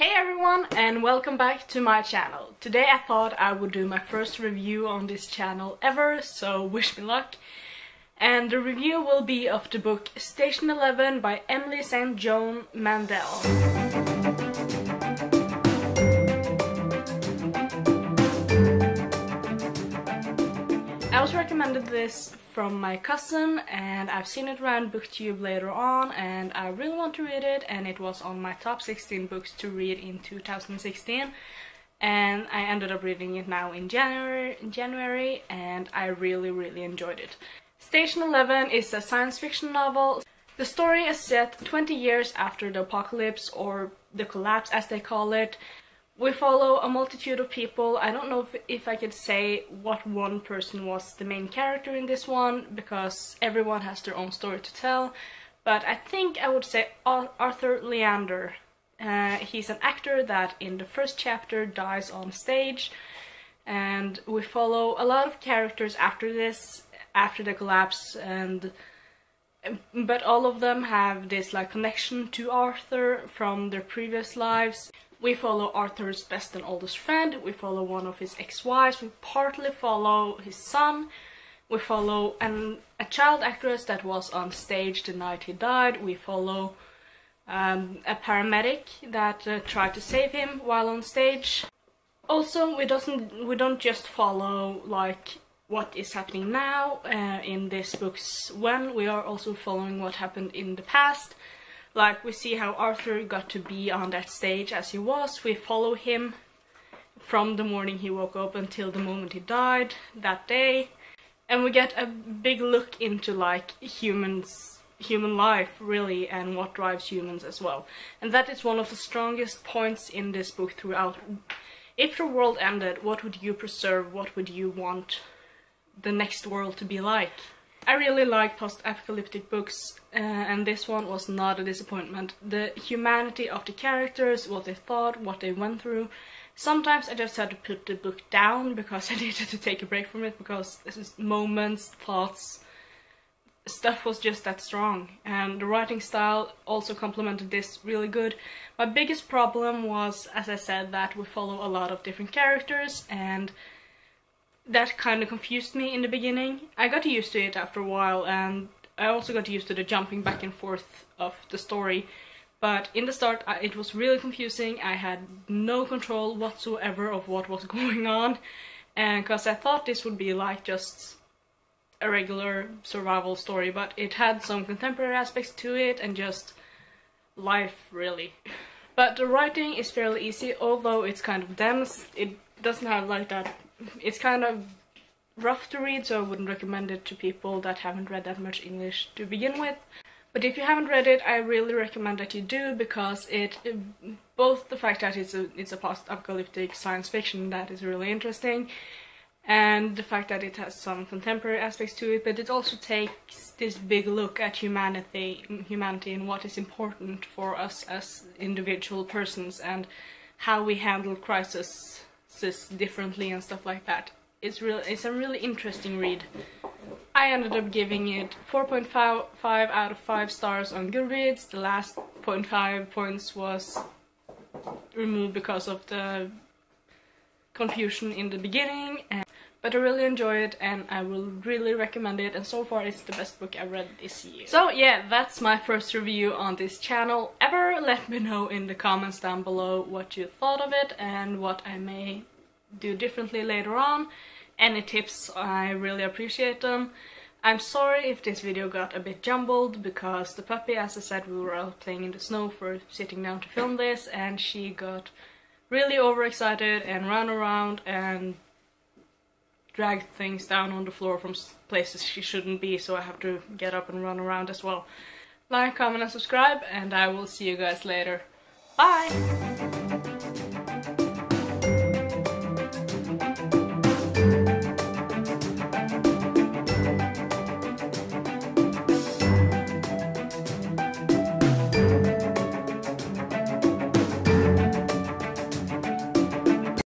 Hey everyone, and welcome back to my channel. Today I thought I would do my first review on this channel ever, so wish me luck. And the review will be of the book Station 11 by Emily St. John Mandel. I was recommended this from my cousin, and I've seen it around BookTube later on, and I really want to read it, and it was on my top 16 books to read in 2016, and I ended up reading it now in January, and I really enjoyed it. Station 11 is a science fiction novel. The story is set 20 years after the apocalypse, or the collapse as they call it. We follow a multitude of people. I don't know if I could say what one person was the main character in this one, because everyone has their own story to tell, but I think I would say Arthur Leander. He's an actor that in the first chapter dies on stage, and we follow a lot of characters after this, after the collapse, but all of them have this like connection to Arthur from their previous lives. We follow Arthur's best and oldest friend, we follow one of his ex-wives, we partly follow his son, we follow a child actress that was on stage the night he died, we follow a paramedic that tried to save him while on stage. Also, we don't just follow like what is happening now in this book's when, we are also following what happened in the past. Like, we see how Arthur got to be on that stage as he was. We follow him from the morning he woke up until the moment he died that day. And we get a big look into like human life really, and what drives humans as well. And that is one of the strongest points in this book throughout. If the world ended, what would you preserve? What would you want the next world to be like? I really like post-apocalyptic books, and this one was not a disappointment. The humanity of the characters, what they thought, what they went through. Sometimes I just had to put the book down because I needed to take a break from it, because moments, thoughts, stuff was just that strong. And the writing style also complemented this really good. My biggest problem was, as I said, that we follow a lot of different characters, and that kind of confused me in the beginning. I got used to it after a while, and I also got used to the jumping back and forth of the story. But in the start, it was really confusing. I had no control whatsoever of what was going on, and because I thought this would be like just a regular survival story, but it had some contemporary aspects to it and just life really. But the writing is fairly easy, although it's kind of dense. It doesn't have like that. It's kind of rough to read, so I wouldn't recommend it to people that haven't read that much English to begin with. But if you haven't read it, I really recommend that you do, because it both the fact that it's a post-apocalyptic science fiction that is really interesting, and the fact that it has some contemporary aspects to it, but it also takes this big look at humanity and what is important for us as individual persons and how we handle crisis differently and stuff like that. It's a really interesting read. I ended up giving it 4.5 out of 5 stars on Goodreads. The last 0.5 points was removed because of the confusion in the beginning, but I really enjoy it, and I will really recommend it, and so far it's the best book I've read this year. So yeah, that's my first review on this channel ever. Let me know in the comments down below what you thought of it and what I may do differently later on. Any tips, I really appreciate them. I'm sorry if this video got a bit jumbled, because the puppy, as I said, we were out playing in the snow for sitting down to film this, and she got really overexcited and ran around and dragged things down on the floor from places she shouldn't be, so I have to get up and run around as well. Like, comment, and subscribe, and I will see you guys later. Bye!